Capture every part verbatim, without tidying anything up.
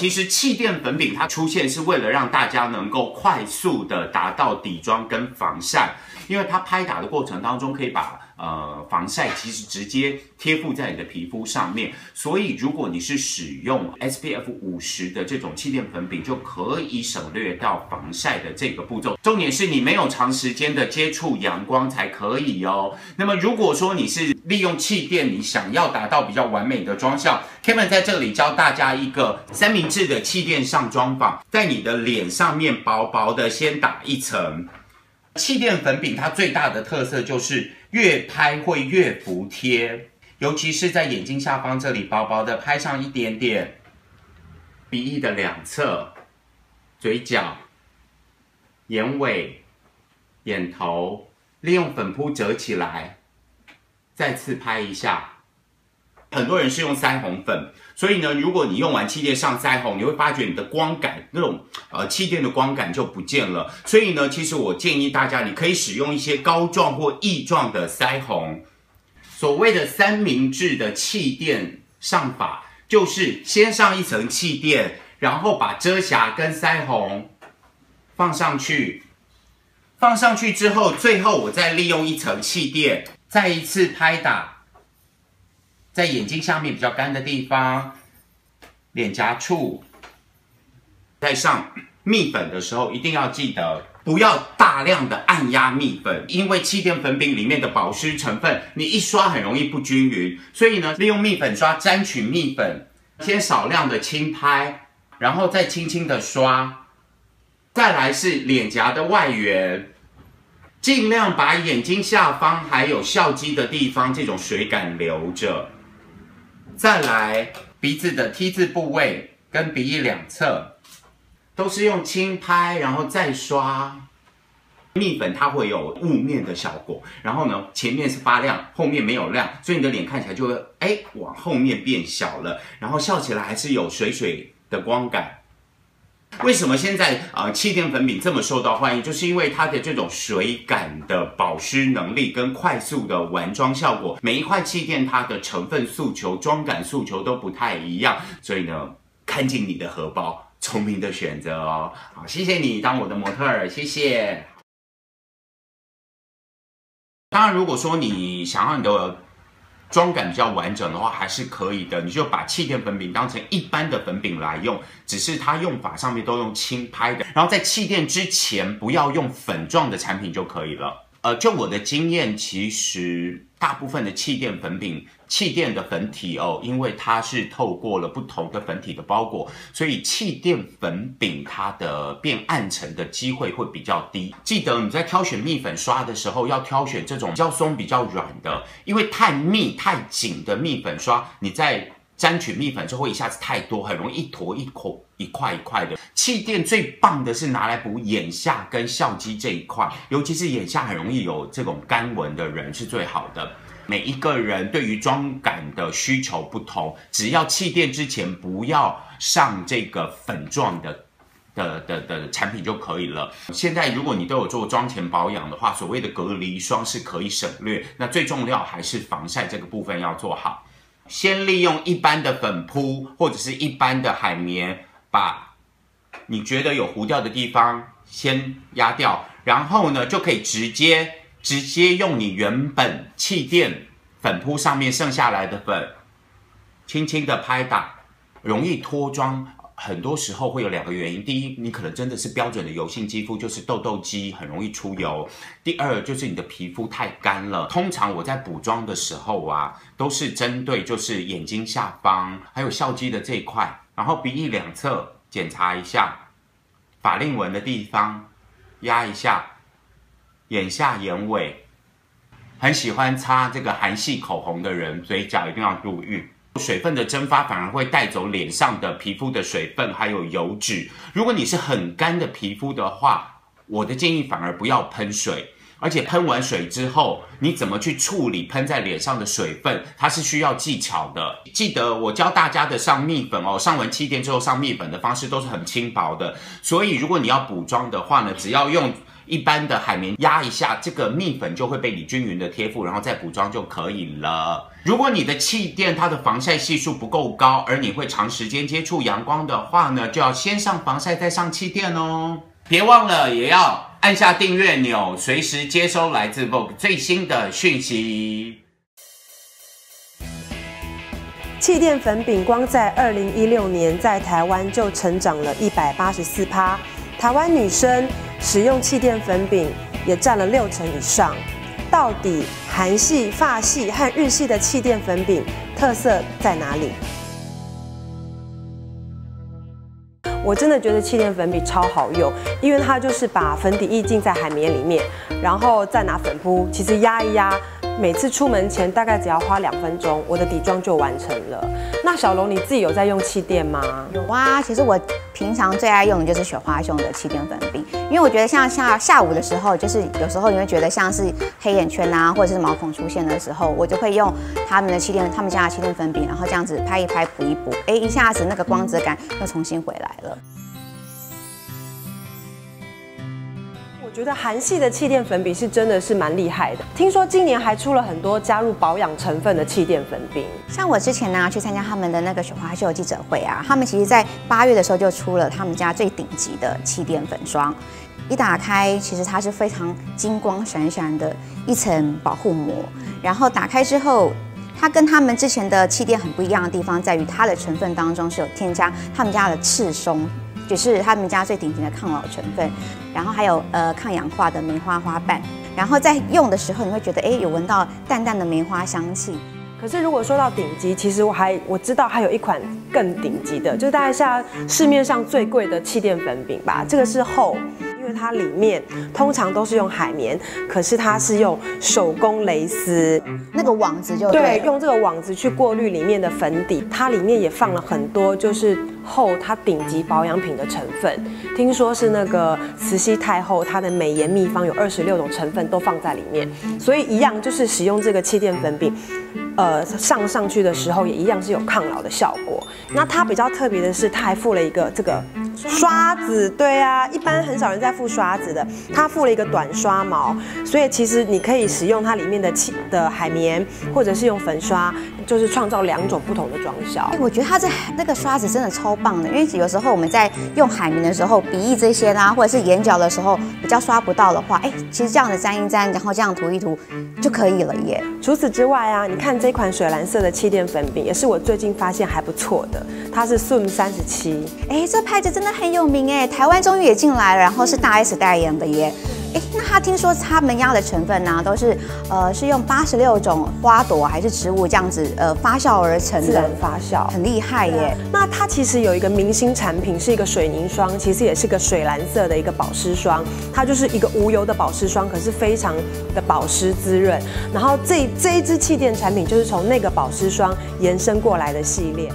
其实气垫粉饼它出现是为了让大家能够快速的达到底妆跟防晒，因为它拍打的过程当中可以把呃防晒其实直接贴附在你的皮肤上面，所以如果你是使用 S P F 五十的这种气垫粉饼，就可以省略到防晒的这个步骤。重点是你没有长时间的接触阳光才可以哦。那么如果说你是利用气垫，你想要达到比较完美的妆效 ，Kevin 在这里教大家一个三明治的气垫上妆法，在你的脸上面薄薄的先打一层。气垫粉饼它最大的特色就是越拍会越服帖，尤其是在眼睛下方这里薄薄的拍上一点点，鼻翼的两侧、嘴角、眼尾、眼头，利用粉扑折起来，再次拍一下。很多人是用腮红粉，所以呢，如果你用完气垫上腮红，你会发觉你的光感那种呃气垫的光感就不见了。所以呢，其实我建议大家，你可以使用一些膏状或液状的腮红。所谓的三明治的气垫上法，就是先上一层气垫，然后把遮瑕跟腮红放上去，放上去之后，最后我再利用一层气垫，再一次拍打。在眼睛下面比较干的地方，脸颊处，在上蜜粉的时候一定要记得不要大量的按压蜜粉，因为气垫粉饼里面的保湿成分，你一刷很容易不均匀，所以呢，利用蜜粉刷沾取蜜粉，先少量的轻拍，然后再轻轻的刷，再来是脸颊的外缘。尽量把眼睛下方还有笑肌的地方这种水感留着，再来鼻子的 T 字部位跟鼻翼两侧，都是用轻拍，然后再刷。蜜粉它会有雾面的效果，然后呢，前面是发亮，后面没有亮，所以你的脸看起来就会哎往后面变小了，然后笑起来还是有水水的光感。为什么现在呃气垫粉饼这么受到欢迎？就是因为它的这种水感的保湿能力跟快速的完妆效果，每一块气垫它的成分诉求、妆感诉求都不太一样，所以呢，看进你的荷包，聪明的选择哦。好，谢谢你当我的模特儿，谢谢。当然，如果说你想要你的妆感比较完整的话，还是可以的。你就把气垫粉饼当成一般的粉饼来用，只是它用法上面都用轻拍的。然后在气垫之前，不要用粉状的产品就可以了。呃，就我的经验，其实大部分的气垫粉饼、气垫的粉体哦，因为它是透过了不同的粉体的包裹，所以气垫粉饼它的变暗沉的机会会比较低。记得你在挑选蜜粉刷的时候，要挑选这种比较松、比较软的，因为太密、太紧的蜜粉刷，你在沾取蜜粉就会一下子太多，很容易一坨一坨。一块一块的气垫最棒的是拿来补眼下跟笑肌这一块，尤其是眼下很容易有这种干纹的人是最好的。每一个人对于妆感的需求不同，只要气垫之前不要上这个粉状的的的 的, 的产品就可以了。现在如果你都有做妆前保养的话，所谓的隔离霜是可以省略，那最重要还是防晒这个部分要做好。先利用一般的粉扑或者是一般的海绵。把你觉得有糊掉的地方先压掉，然后呢就可以直接直接用你原本气垫粉扑上面剩下来的粉，轻轻的拍打，容易脱妆。很多时候会有两个原因：第一，你可能真的是标准的油性肌肤，就是痘痘肌，很容易出油；第二，就是你的皮肤太干了。通常我在补妆的时候啊，都是针对就是眼睛下方还有笑肌的这一块，然后鼻翼两侧检查一下，法令纹的地方压一下，眼下眼尾。很喜欢擦这个韩系口红的人，嘴角一定要注意。水分的蒸发反而会带走脸上的皮肤的水分还有油脂。如果你是很干的皮肤的话，我的建议反而不要喷水，而且喷完水之后你怎么去处理喷在脸上的水分，它是需要技巧的。记得我教大家的上蜜粉哦，上完气垫之后上蜜粉的方式都是很轻薄的，所以如果你要补妆的话呢，只要用一般的海绵压一下，这个蜜粉就会被你均匀的贴附，然后再补妆就可以了。如果你的气垫它的防晒系数不够高，而你会长时间接触阳光的话呢，就要先上防晒再上气垫哦。别忘了也要按下订阅钮，随时接收来自 Vogue 最新的讯息。 气垫粉饼光在二零一六年在台湾就成长了一百八十四趴，台湾女生使用气垫粉饼也占了六成以上。到底韩系、法系和日系的气垫粉饼特色在哪里？我真的觉得气垫粉饼超好用，因为它就是把粉底液浸在海绵里面，然后再拿粉扑，其实压一压。 每次出门前大概只要花两分钟，我的底妆就完成了。那小龙你自己有在用气垫吗？有啊，其实我平常最爱用的就是雪花兄的气垫粉饼，因为我觉得像下下午的时候，就是有时候你会觉得像是黑眼圈啊，或者是毛孔出现的时候，我就会用他们的气垫，他们家的气垫粉饼，然后这样子拍一拍补一补，哎，一下子那个光泽感又重新回来了。 我觉得韩系的气垫粉饼是真的是蛮厉害的，听说今年还出了很多加入保养成分的气垫粉饼。像我之前呢、啊、去参加他们的那个雪花秀记者会啊，他们其实在八月的时候就出了他们家最顶级的气垫粉霜，一打开其实它是非常金光闪闪的一层保护膜，然后打开之后。 它跟他们之前的气垫很不一样的地方在于，它的成分当中是有添加他们家的赤松，就是他们家最顶级的抗老成分，然后还有呃抗氧化的梅花花瓣，然后在用的时候你会觉得哎有闻到淡淡的梅花香气。可是如果说到顶级，其实我还我知道还有一款更顶级的，就是大概像市面上最贵的气垫粉饼吧，这个是厚。 因为它里面通常都是用海绵，可是它是用手工蕾丝，那个网子就 对, 对，用这个网子去过滤里面的粉底，它里面也放了很多就是后它顶级保养品的成分，听说是那个慈禧太后她的美颜秘方有二十六种成分都放在里面，所以一样就是使用这个气垫粉饼。 呃，上上去的时候也一样是有抗老的效果。那它比较特别的是，它还附了一个这个刷子，对啊，一般很少人在附刷子的，它附了一个短刷毛，所以其实你可以使用它里面的气的海绵，或者是用粉刷，就是创造两种不同的妆效。哎，我觉得它这那个刷子真的超棒的，因为有时候我们在用海绵的时候，鼻翼这些啦、啊，或者是眼角的时候比较刷不到的话，哎，其实这样的沾一沾，然后这样涂一涂就可以了耶。除此之外啊，你看。 这款水蓝色的气垫粉饼也是我最近发现还不错的，它是 S U M 三十七。哎，这牌子真的很有名哎，台湾终于也进来了，然后是大 S 代言的耶。哎，那他听说他们家的成分呢、啊，都是呃是用八十六种花朵还是植物这样子呃发酵而成的，自然发酵，很厉害耶。那它其实有一个明星产品是一个水凝霜，其实也是个水蓝色的一个保湿霜，它就是一个无油的保湿霜，可是非常的保湿滋润。然后这这一支气垫产品就。 就是从那个保湿霜延伸过来的系列。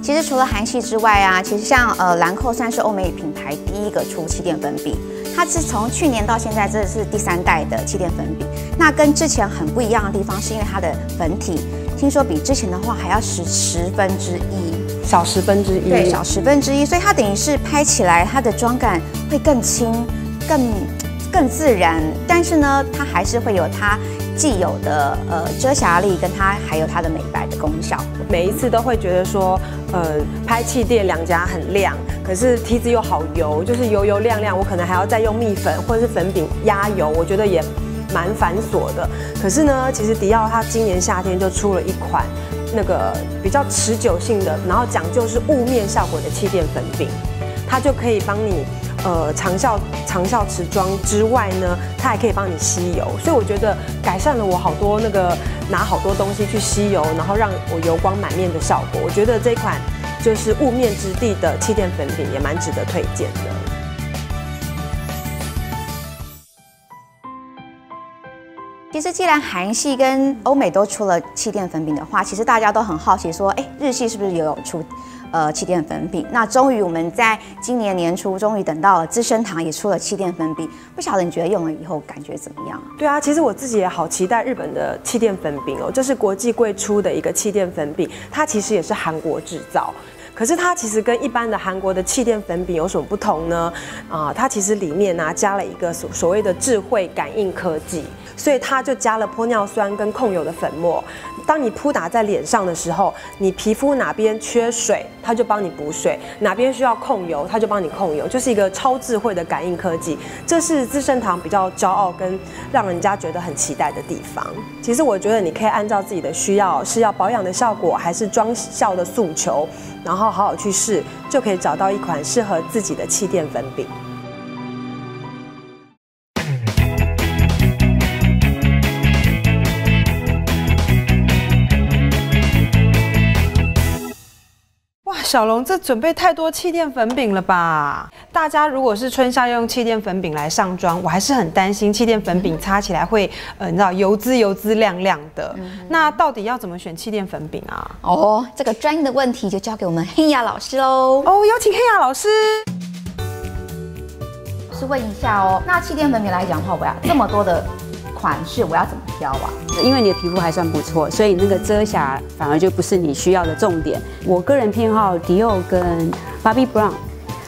其实除了韩系之外啊，其实像呃兰蔻算是欧美品牌第一个出气垫粉饼，它是从去年到现在这是第三代的气垫粉饼。那跟之前很不一样的地方是因为它的粉体，听说比之前的话还要十十分之一，小十分之一，对，小十分之一，所以它等于是拍起来它的妆感会更轻，更。 更自然，但是呢，它还是会有它既有的呃遮瑕力，跟它还有它的美白的功效。每一次都会觉得说，呃，拍气垫两颊很亮，可是 T 字又好油，就是油油亮亮，我可能还要再用蜜粉或者是粉饼压油，我觉得也蛮繁琐的。可是呢，其实迪奥它今年夏天就出了一款那个比较持久性的，然后讲究是雾面效果的气垫粉饼，它就可以帮你。 呃，长效长效持妆之外呢，它还可以帮你吸油，所以我觉得改善了我好多那个拿好多东西去吸油，然后让我油光满面的效果。我觉得这款就是雾面之地的气垫粉饼也蛮值得推荐的。 其实，既然韩系跟欧美都出了气垫粉饼的话，其实大家都很好奇，说，哎，日系是不是也有出，呃，气垫粉饼？那终于我们在今年年初，终于等到了资生堂也出了气垫粉饼。不晓得你觉得用了以后感觉怎么样？对啊，其实我自己也好期待日本的气垫粉饼哦，这是国际柜出的一个气垫粉饼，它其实也是韩国制造。可是它其实跟一般的韩国的气垫粉饼有什么不同呢？啊、呃，它其实里面呢、啊、加了一个所所谓的智慧感应科技，所以它就加了玻尿酸跟控油的粉末。当你扑打在脸上的时候，你皮肤哪边缺水，它就帮你补水；哪边需要控油，它就帮你控油，就是一个超智慧的感应科技。这是资生堂比较骄傲跟让人家觉得很期待的地方。其实我觉得你可以按照自己的需要，是要保养的效果，还是妆效的诉求，然后好好去试，就可以找到一款适合自己的气垫粉饼。小龙，这准备太多气垫粉饼了吧？大家如果是春夏用气垫粉饼来上妆，我还是很担心气垫粉饼擦起来会，呃，你知道油滋油滋亮亮的。嗯、那到底要怎么选气垫粉饼啊？哦，这个专业的问题就交给我们黑雅老师喽。哦，有请黑雅老师。 是问一下哦，那气垫粉饼来讲的话，我要这么多的款式，我要怎么挑啊？因为你的皮肤还算不错，所以那个遮瑕反而就不是你需要的重点。我个人偏好迪奥跟 Bobbi Brown。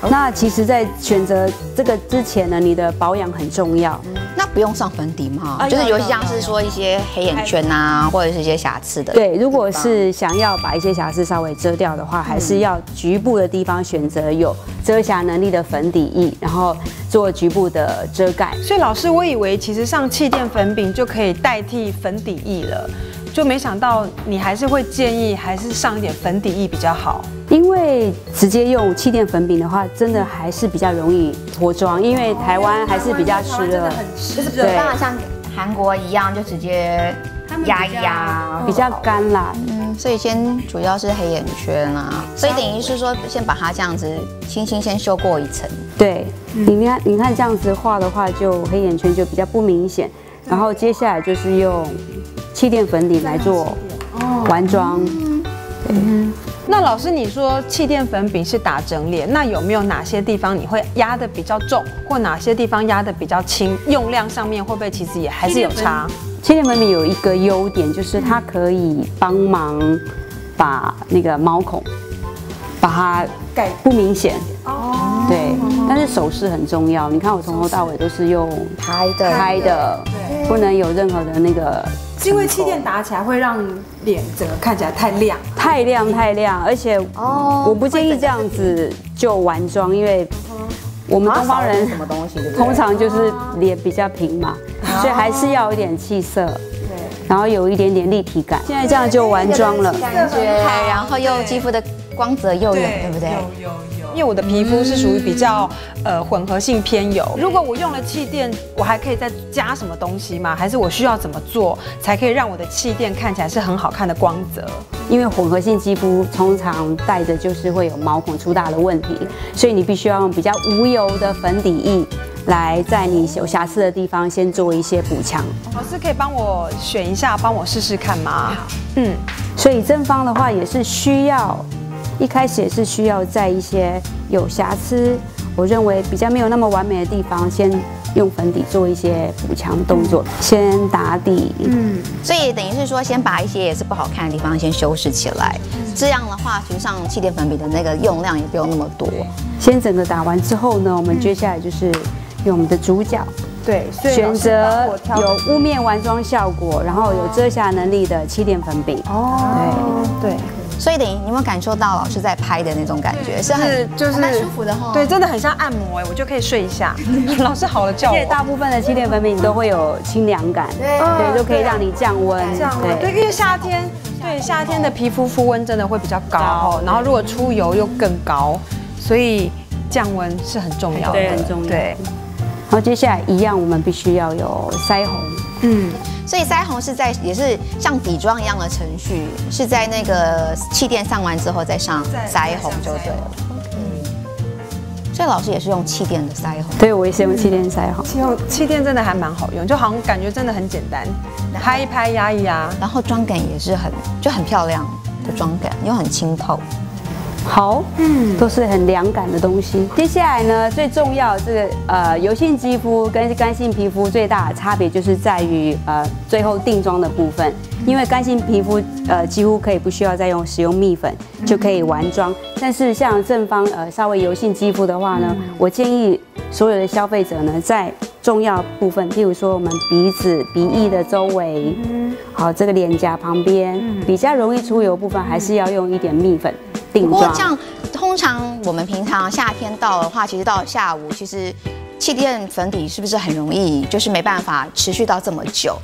那其实，在选择这个之前呢，你的保养很重要。那不用上粉底吗？啊、就是尤其像是说一些黑眼圈啊，或者是一些瑕疵的。对，如果是想要把一些瑕疵稍微遮掉的话，还是要局部的地方选择有遮瑕能力的粉底液，然后做局部的遮盖。所以老师，我以为其实上气垫粉饼就可以代替粉底液了。 就没想到你还是会建议还是上一点粉底液比较好，因为直接用气垫粉饼的话，真的还是比较容易脱妆，因为台湾还是比较湿热，就是没办法像韩国一样就直接压一压，比较干啦。嗯，所以先主要是黑眼圈啊，所以等于是说先把它这样子轻轻先修过一层。对，你看你看这样子画的话，就黑眼圈就比较不明显，然后接下来就是用 气垫粉底来做完妆。嗯，那老师，你说气垫粉饼是打整脸，那有没有哪些地方你会压得比较重，或哪些地方压得比较轻？用量上面会不会其实也还是有差？气垫粉饼有一个优点，就是它可以帮忙把那个毛孔把它盖不明显。哦，对，但是手势很重要。你看我从头到尾都是用拍的，拍的，不能有任何的那个。 因为气垫打起来会让脸整个看起来太亮，太亮太亮，而且我不建议这样子就完妆，因为我们东方人通常就是脸比较平嘛，所以还是要有点气色，对，然后有一点点立体感。现在这样就完妆了，感觉，然后又肌肤的光泽又有，对不对？ 因为我的皮肤是属于比较呃混合性偏油，如果我用了气垫，我还可以再加什么东西吗？还是我需要怎么做才可以让我的气垫看起来是很好看的光泽？因为混合性肌肤通常带着就是会有毛孔粗大的问题，所以你必须要用比较无油的粉底液来在你有瑕疵的地方先做一些补强。老师可以帮我选一下，帮我试试看吗？嗯，所以正方的话也是需要。 一开始也是需要在一些有瑕疵，我认为比较没有那么完美的地方，先用粉底做一些补强动作，先打底。嗯，所以等于是说，先把一些也是不好看的地方先修饰起来。这样的话，其实上气垫粉饼的那个用量也不用那么多。先整个打完之后呢，我们接下来就是用我们的主角。 对，选择有雾面完妆效果，然后有遮瑕能力的气垫粉饼。哦，对对，所以等于你有没有感受到老师在拍的那种感觉？是很就是蛮舒服的哈。对，真的很像按摩哎，我就可以睡一下。老师好了叫我。而且大部分的气垫粉饼都会有清凉感，对，都可以让你降温。降温，对，因为夏天，对夏天的皮肤肤温真的会比较高，然后如果出油又更高，所以降温是很重要的，很重要。对。 然后接下来一样，我们必须要有腮红。嗯，所以腮红是在也是像底妆一样的程序，是在那个气垫上完之后再上腮红就对了。嗯，所以老师也是用气垫的腮红。对，我也是用气垫腮红。气垫气垫真的还蛮好用，就好像感觉真的很简单，拍一拍压一压，然后妆感也是很就很漂亮的妆感，又很清透。好，嗯，都是很凉感的东西。接下来呢，最重要的是呃油性肌肤跟干性皮肤最大的差别就是在于呃最后定妆的部分，因为干性皮肤呃几乎可以不需要再用使用蜜粉就可以完妆，但是像正方呃稍微油性肌肤的话呢，我建议所有的消费者呢在 重要部分，譬如说我们鼻子、鼻翼的周围，嗯、好，这个脸颊旁边、嗯、比较容易出油部分，还是要用一点蜜粉定妆。不过这样，通常我们平常夏天到的话，其实到下午，其实气垫粉底是不是很容易，就是没办法持续到这么久？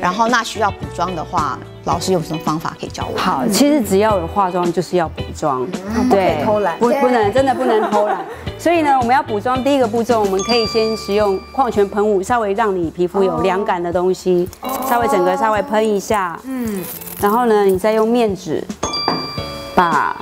然后那需要补妆的话，老师有什么方法可以教我？好，其实只要有化妆就是要补妆，嗯、对，不可以偷懒，不不能真的不能偷懒。所以呢，我们要补妆，第一个步骤，我们可以先使用矿泉喷雾，稍微让你皮肤有凉感的东西，稍微整个稍微喷一下，嗯，然后呢，你再用面纸把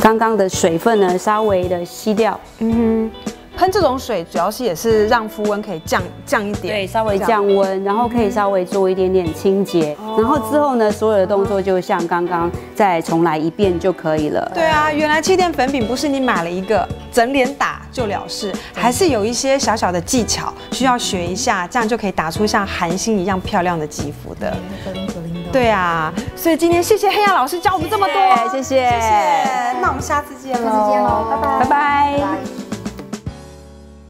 刚刚的水分呢稍微的吸掉，嗯哼。喷这种水主要是也是让肤温可以降降一点，对，稍微降温，然后可以稍微做一点点清洁，然后之后呢，所有的动作就像刚刚再重来一遍就可以了。对啊，原来气垫粉饼不是你买了一个整脸打就了事，还是有一些小小的技巧需要学一下，这样就可以打出像韩星一样漂亮的肌肤的。对啊，所以今天谢谢黑曜老师教我们这么多，谢谢，谢谢。那我们下次见喽，下次见喽，拜拜，拜拜。